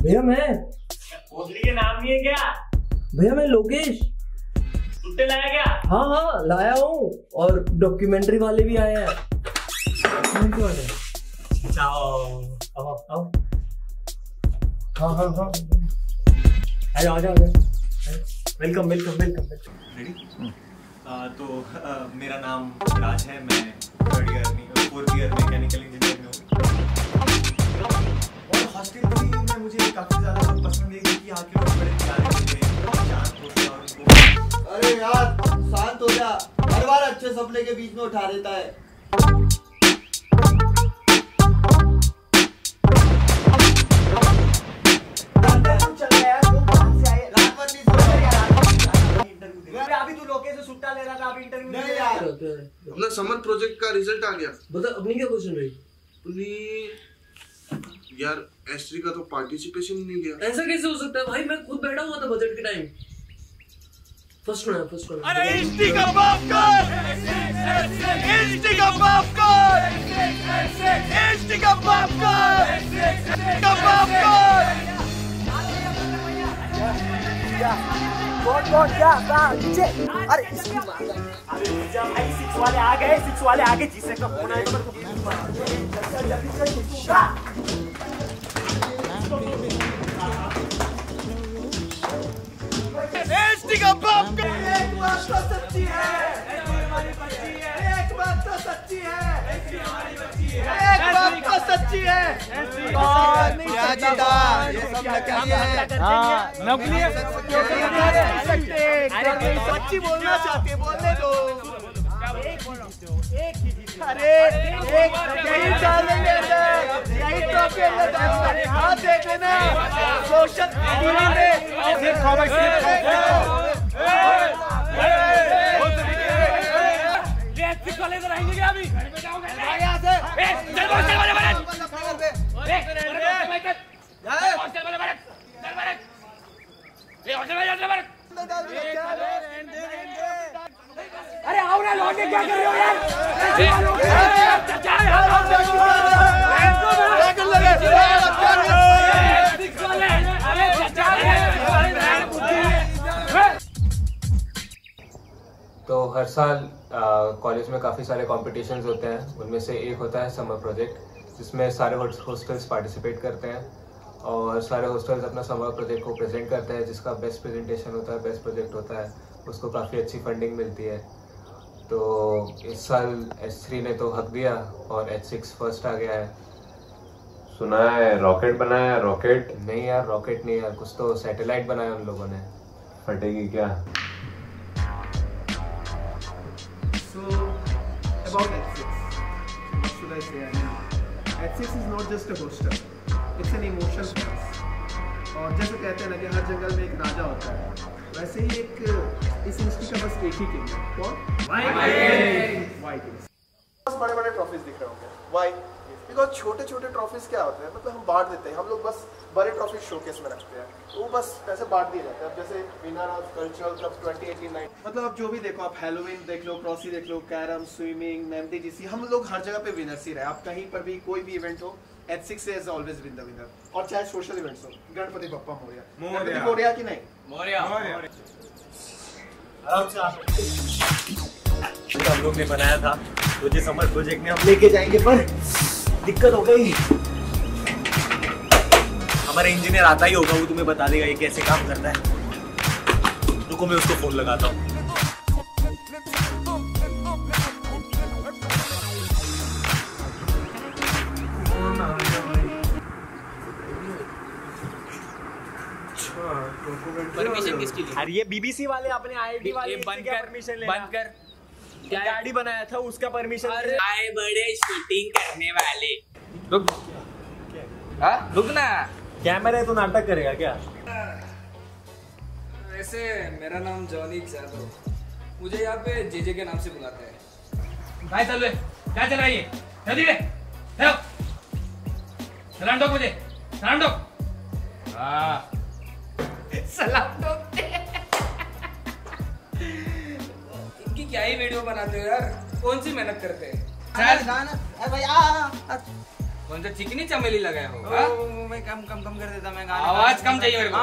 भैया मैं कोसली के नाम नहीं है क्या? भैया मैं लोकेश। सुट्टे लाया क्या? हाँ हाँ लाया हूँ, और डॉक्यूमेंट्री वाले भी आए हैं। हाँ हाँ हाँ आजा आजा वेलकम वेलकम वेलकम। तो मेरा नाम राज है, मैं फोर्थ ईयर मैकेनिकल इंजीनियर में हूँ। और हॉस्टल में मुझे काफ़ी ज़्यादा पसंद है कि यहाँ के लोग बड़े प्यारे होते हैं, शांत होते हैं। उनको अरे यार शांत हो जा, हर बार अच्छे सपने के बीच में उठा देता है। अपना समर प्रोजेक्ट का रिजल्ट आ गया। बता अपनी क्या क्वेश्चन रही? अपनी यार H3 का तो पार्टिसिपेशन नहीं गया। ऐसा कैसे हो सकता है भाई, मैं खुद बैठा हुआ था बजट के टाइम। First round. अरे H3 का बाप कर, H3 का बाप कर, H3 का बाप कर, H3 का बाप कर। नीचे अरे सिक्स वाले आ गए जिसे का फोन आया तो सच्ची बोलना चाहते बोलने दो। अरे यही डालेंगे, यही ट्रॉफी अंदर हाथ देख लेना। सोशल मीडिया में अरे आओ ना, लौटे क्या कर रहे हो यार? तो हर साल कॉलेज में काफ़ी सारे कॉम्पिटिशन्स होते हैं, उनमें से एक होता है समर प्रोजेक्ट, जिसमें सारे हॉस्टल्स पार्टिसिपेट करते हैं और सारे हॉस्टल्स अपना समर प्रोजेक्ट को प्रेजेंट करते हैं। जिसका बेस्ट प्रेजेंटेशन होता है, बेस्ट प्रोजेक्ट होता है, उसको काफ़ी अच्छी फंडिंग मिलती है। तो इस साल H3 ने तो हक दिया और H6 फर्स्ट आ गया है। सुना है रॉकेट बनाया? रॉकेट नहीं यार, रॉकेट नहीं यार, कुछ तो सैटेलाइट बनाया उन लोगों ने। फटेगी क्या? So, It's an emotional place। और जैसे कहते हैं ना कि हर जंगल में एक राजा होता है, वैसे ही एक इस इंस्टीट्यूट का बस एक ही किंग है। बस बड़े-बड़े ट्रॉफीज दिख रहे होंगे। Why? Because छोटे-छोटे ट्रॉफीज क्या होते हैं, मतलब हम बांट देते हैं। हम लोग बस बड़े ट्रॉफीज शोकेस में रखते हैं, वो बस ऐसे बांट दिए जाते हैं। अब जैसे विनर ऑफ कल्चरल कप 2018-19, मतलब आप जो भी देखो, आप हेलोविन देख लो, क्रॉसी देख लो, कैरम, स्विमिंग, मेहंदी जैसी, हम लोग हर जगह पे विनर्स ही रहे। आप कहीं पर भी कोई भी इवेंट हो, H6 has always been the winner। और चाहे सोशल इवेंट्स हो, गणपति बप्पा मोरिया कि नहीं मोरिया। हम लोग ने बनाया था तो जिस समर प्रोजेक्ट में हम लेके जाएंगे, पर दिक्कत हो गई। हमारा इंजीनियर आता ही होगा, वो तुम्हें बता देगा ये कैसे काम करता है। रुको मैं उसको फोन लगाता हूँ। परमिशन किसकी ली? अरे ये बीबीसी वाले, अपने आईआईटी वाले बंद कर गाड़ी बनाया था उसका परमिशन। आए बड़े शूटिंग करने वाले। रुक ना, कैमरा है तो नाटक करेगा क्या? वैसे मेरा नाम जॉनी जाधव, मुझे यहाँ पे जेजे के नाम से बुलाते हैं। भाई चल रे, क्या चल रहा है ये? जल्दी रे, सलाम दो मुझे, सलाम दो। हाँ सलाम दो। इनकी क्या ही वीडियो बनाते हो यार, कौन सी मेहनत करते हैं। चल भाई आ कौन सा चिकनी चमेली लगाया होगा? मैं कम कम कम कर देता, मैं आवाज कम चाहिए मेरे को।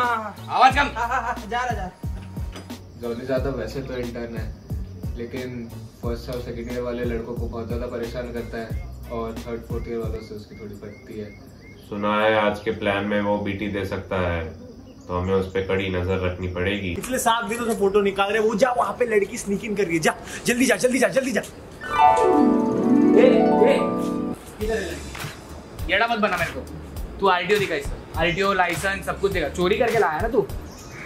आवाज कम। जा रहा जा। जॉनी ज़्यादा वैसे तो इंटर्न है, लेकिन फर्स्ट और सेकेंड ईयर वाले लड़कों को बहुत ज़्यादा परेशान करता है और थर्ड फोर्थ ईयर वालों से उसकी थोड़ी पटती है। सुना है आज के प्लान में वो बीटी दे सकता है, तो हमें उस पे कड़ी नजर रखनी पड़ेगी। पिछले 7 दिनों से फोटो निकाल रहे, वो जा वहाँ पे लड़की स्नीकिंग कर रही है। जा जल्दी जा जल्दी जा जल्दी जा। येड़ा मत बना मेरे को। तू आरटीओ दिखा, इसका आरटीओ लाइसेंस सब कुछ दिखा। चोरी करके लाया ना तू?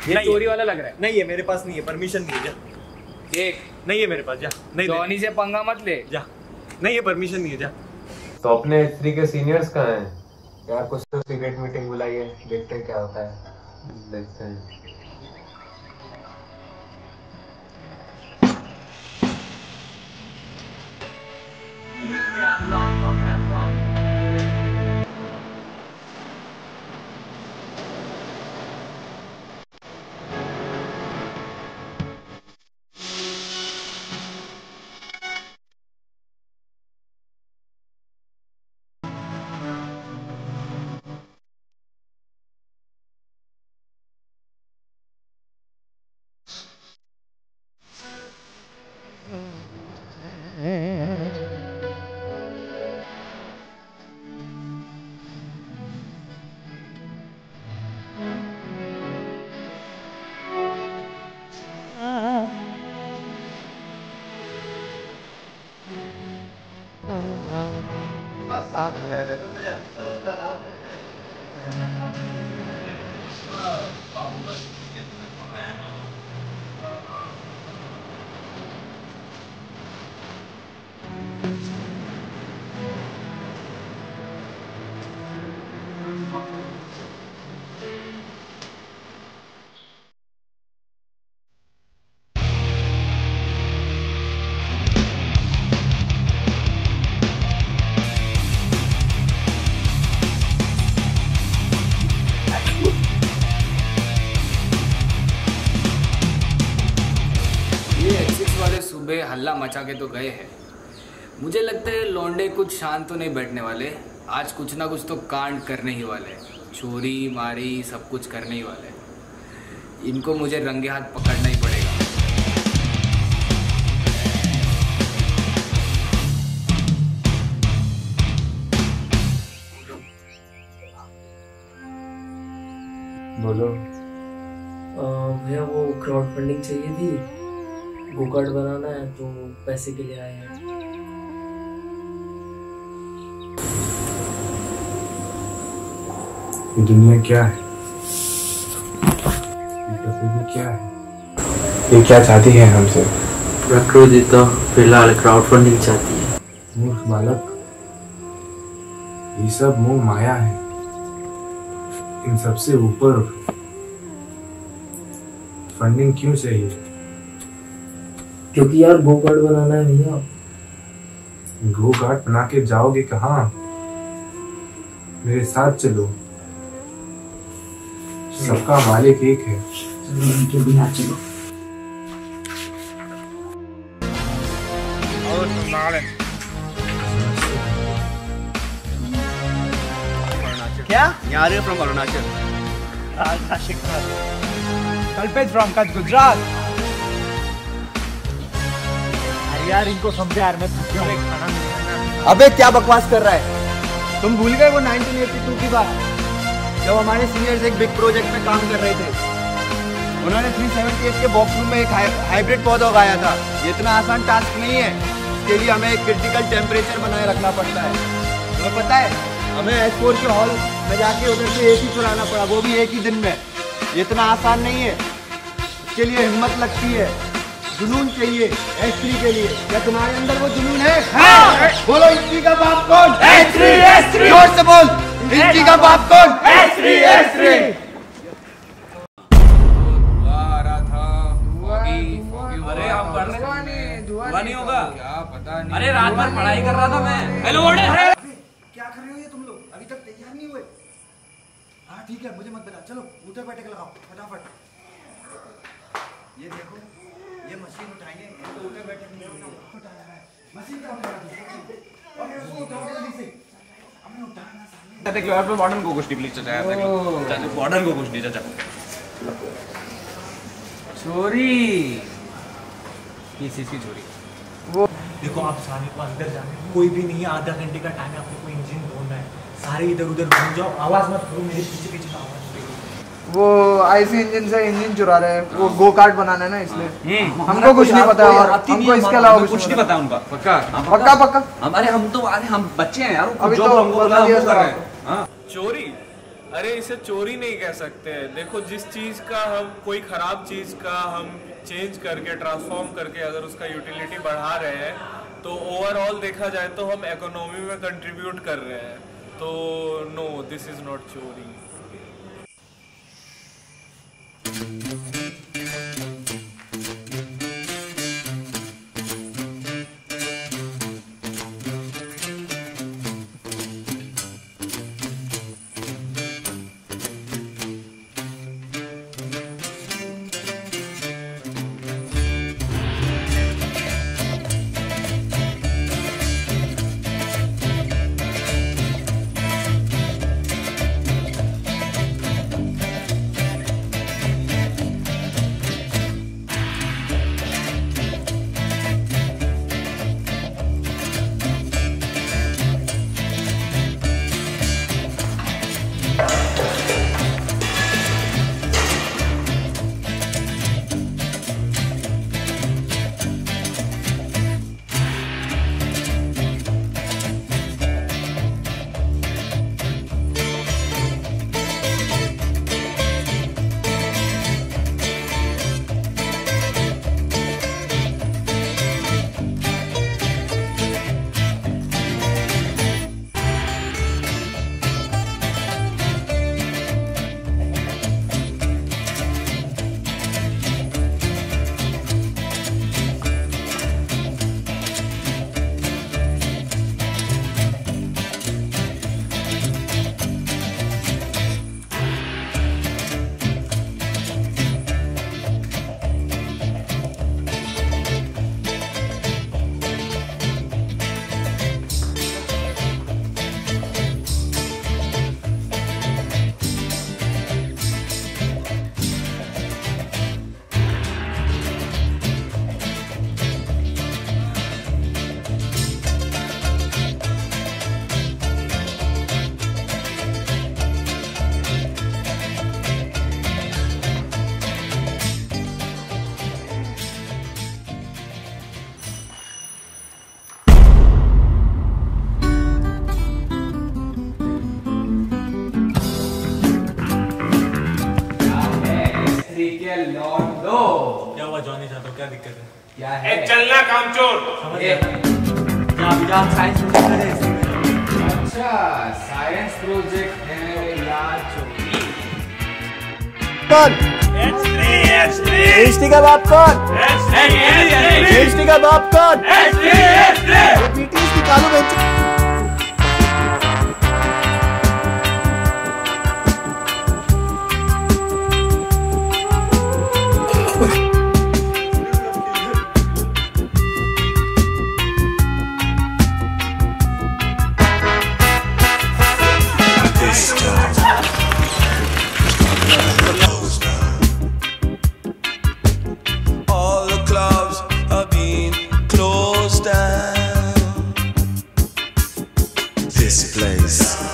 ये चोरी वाला लग रहा है। नहीं है मेरे पास, नहीं है परमिशन नहीं है। एक नहीं है मेरे पास। जा नहीं, जॉनी से पंगा मत ले। जा नहीं है परमिशन नहीं है। जा तो अपने H3 के सीनियर्स कहाँ हैं यार? कुछ तो सीक्रेट मीटिंग बुलाई है, देखते हैं क्या होता है। देखते हैं। हल्ला मचा के तो गए हैं, मुझे लगता है लौंडे कुछ शांत तो नहीं बैठने वाले। आज कुछ ना कुछ तो कांड करने ही वाले, चोरी मारी सब कुछ करने ही वाले। इनको मुझे रंगे हाथ पकड़ना ही पड़ेगा। बोलो भैया, वो क्राउड फंडिंग चाहिए थी, गोकार्ट बनाना है, तो पैसे के लिए आए हैं। ये दुनिया क्या है? ये क्या है? ये क्या चाहती है हमसे? प्रकृति तो फिलहाल क्राउड फंडिंग चाहती है। मूर्ख बालक, ये सब मोह माया है। इन सबसे ऊपर फंडिंग क्यों चाहिए? क्योंकि यार गोकार्ट बनाना है। भैया गोकार्ट बना के जाओगे कहाँ? मेरे साथ चलो, सबका मालिक एक है। चलो उनके बिना चलो। क्या यार फ्रॉम अरुणाचल, कल्पेश फ्रॉम गुजरात। यार इनको समझा यार, मैं खाना। अबे क्या बकवास कर रहा है? तुम भूल गए वो 1982 की बात, जब हमारे सीनियर्स एक बिग प्रोजेक्ट में काम कर रहे थे। उन्होंने 378 के बॉक्स रूम में एक हाइब्रिड पौधा उगाया था। ये इतना आसान टास्क नहीं है, इसके लिए हमें एक क्रिटिकल टेम्परेचर बनाए रखना पड़ता है। तुम्हें पता है हमें H4 के हॉल में जाके उधर से AC चलाना पड़ा, वो भी एक ही दिन में। ये इतना आसान नहीं है, इसके लिए हिम्मत लगती है, जुनून चाहिए H3 के लिए। क्या तुम्हारे अंदर वो जुनून है? हाँ। बोलो H3 का बाप कौन? H3 H3। जोर से बोल, H3 का बाप कौन? H3 H3। धुआ आ रहा था, अरे आप पढ़ने धुआ नहीं होगा क्या? पता नहीं, अरे रात भर पढ़ाई कर रहा था मैं। हेलो ऑर्डर, क्या कर रहे हो ये तुम लोग? अभी तक तैयार नहीं हुए? हाँ ठीक है, मुझे मत बता, चलो ऊपर बैठे लगाओ फटाफट। ये देखो ये मशीन उठाएंगे, तो उठे बैठे नहीं उठाया है मशीन का। हम उठा दो और ये उसको उठाओ जल्दी से। पे मॉडर्न को कुछ प्लीज चाचा, मॉडर्न को कुछ चाचा। चोरी किसी की चोरी। वो देखो आप सारे को अंदर जाने कोई भी नहीं है, आधा घंटे का टाइम आपको कोई इंजन ढूंढना है, सारे इधर उधर घूम जाओ, आवाज मत करो मेरे पीछे पीछे का आवाज। वो आईसी इंजन से इंजन चुरा रहे हैं, वो गो कार्ट बनाना है ना इसलिए हमको कुछ नहीं पता और हमको इसके अलावा कुछ नहीं पता उनका। पक्का पक्का पक्का। अरे हम तो अरे हम बच्चे हैं यार, जो हमको बोला हम कर रहे हैं। चोरी? अरे इसे चोरी नहीं कह सकते। देखो जिस चीज का हम कोई खराब चीज का हम चेंज करके ट्रांसफॉर्म करके अगर उसका यूटिलिटी बढ़ा रहे हैं तो ओवरऑल देखा जाए तो हम इकोनॉमी में कंट्रीब्यूट कर रहे हैं, तो नो दिस इज नॉट चोरी। क्या हुआ जॉनी साहब, तो क्या दिक्कत है? क्या है? ए, चलना कामचोर। अच्छा साइंस प्रोजेक्ट है H3 का बाप कौन? H3 का बाप कौन? BT की कालू बेच। This place.